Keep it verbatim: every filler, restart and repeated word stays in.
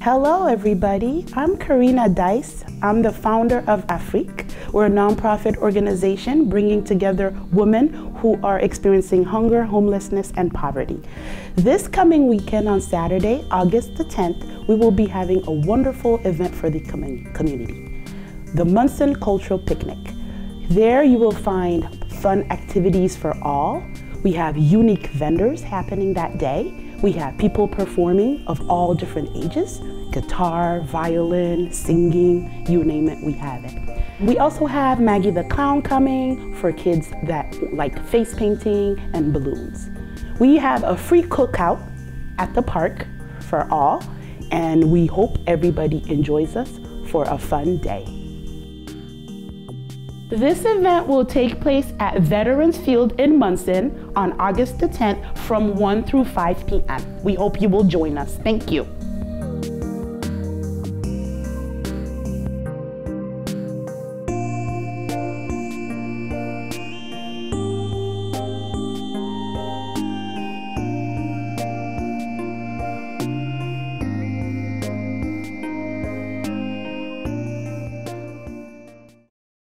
Hello everybody, I'm Karina Dise. I'm the founder of AfriKque. We're a nonprofit organization bringing together women who are experiencing hunger, homelessness, and poverty. This coming weekend on Saturday, August the tenth, we will be having a wonderful event for the community, the Monson Cultural Picnic. There you will find fun activities for all. We have unique vendors happening that day. We have people performing of all different ages, guitar, violin, singing, you name it, we have it. We also have Maggie the Clown coming for kids that like face painting and balloons. We have a free cookout at the park for all, and we hope everybody enjoys us for a fun day. This event will take place at Veterans Field in Monson on August the tenth from one through five p m We hope you will join us. Thank you.